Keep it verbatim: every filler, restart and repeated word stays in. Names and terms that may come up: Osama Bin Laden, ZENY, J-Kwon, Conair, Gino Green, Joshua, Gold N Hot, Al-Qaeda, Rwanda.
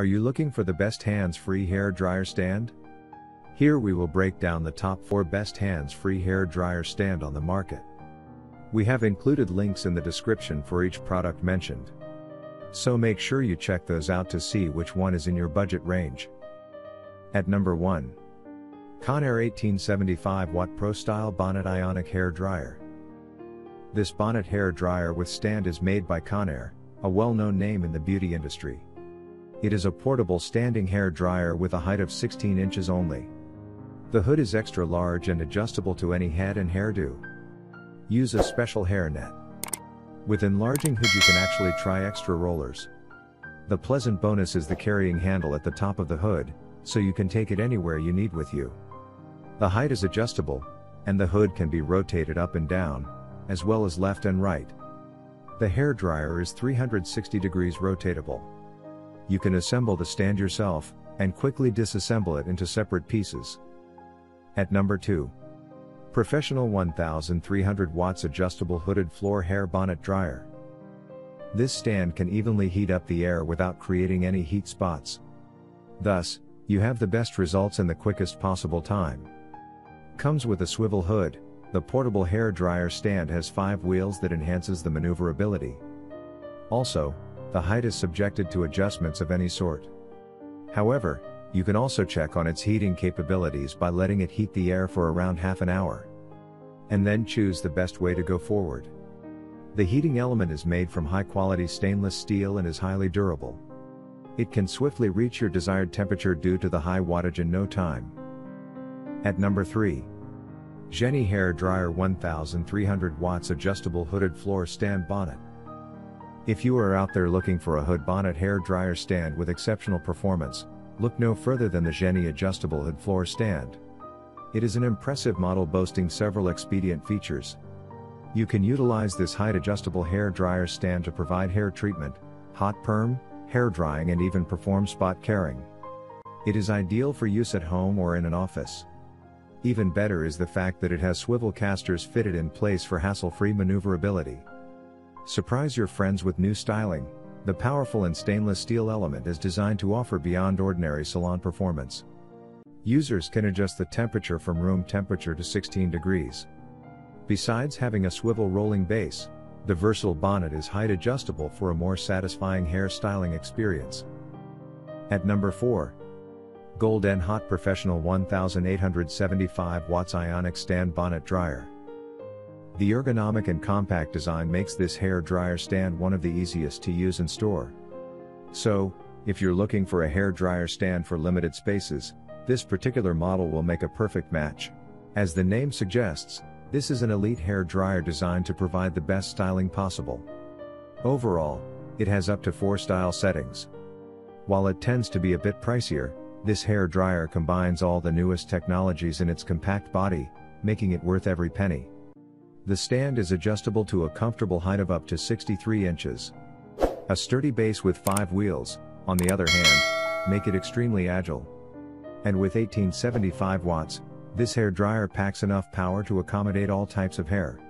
Are you looking for the best hands-free hair dryer stand? Here we will break down the top four best hands-free hair dryer stand on the market. We have included links in the description for each product mentioned, so make sure you check those out to see which one is in your budget range. At number one. Conair eighteen seventy-five watt Pro Style Bonnet Ionic Hair Dryer. This bonnet hair dryer with stand is made by Conair, a well-known name in the beauty industry. It is a portable standing hair dryer with a height of sixteen inches only. The hood is extra large and adjustable to any head and hairdo. Use a special hair net. With enlarging hood you can actually try extra rollers. The pleasant bonus is the carrying handle at the top of the hood, so you can take it anywhere you need with you. The height is adjustable, and the hood can be rotated up and down, as well as left and right. The hair dryer is three hundred sixty degrees rotatable. You can assemble the stand yourself, and quickly disassemble it into separate pieces. At number two. Professional one thousand three hundred watts Adjustable Hooded Floor Hair Bonnet Dryer. This stand can evenly heat up the air without creating any heat spots. Thus, you have the best results in the quickest possible time. Comes with a swivel hood, the portable hair dryer stand has five wheels that enhances the maneuverability. Also, the height is subjected to adjustments of any sort. However, you can also check on its heating capabilities by letting it heat the air for around half an hour, and then choose the best way to go forward. The heating element is made from high-quality stainless steel and is highly durable. It can swiftly reach your desired temperature due to the high wattage in no time. At number three. ZENY Hair Dryer one thousand three hundred watts Adjustable Hooded Floor Stand Bonnet. If you are out there looking for a hood bonnet hair dryer stand with exceptional performance, look no further than the ZENY Adjustable Hood Floor Stand. It is an impressive model boasting several expedient features. You can utilize this height adjustable hair dryer stand to provide hair treatment, hot perm, hair drying, and even perform spot caring. It is ideal for use at home or in an office. Even better is the fact that it has swivel casters fitted in place for hassle-free maneuverability. Surprise your friends with new styling. The powerful and stainless steel element is designed to offer beyond ordinary salon performance. Users can adjust the temperature from room temperature to sixteen degrees. Besides having a swivel rolling base, the versatile bonnet is height adjustable for a more satisfying hair styling experience. At number four. Gold N Hot Professional one thousand eight hundred seventy-five watts Ionic Stand Bonnet Dryer. The ergonomic and compact design makes this hair dryer stand one of the easiest to use in store. So, if you're looking for a hair dryer stand for limited spaces, this particular model will make a perfect match. As the name suggests, this is an elite hair dryer designed to provide the best styling possible. Overall, it has up to four style settings. While it tends to be a bit pricier, this hair dryer combines all the newest technologies in its compact body, making it worth every penny. The stand is adjustable to a comfortable height of up to sixty-three inches. A sturdy base with five wheels, on the other hand, make it extremely agile. And with eighteen seventy-five watts, this hair dryer packs enough power to accommodate all types of hair.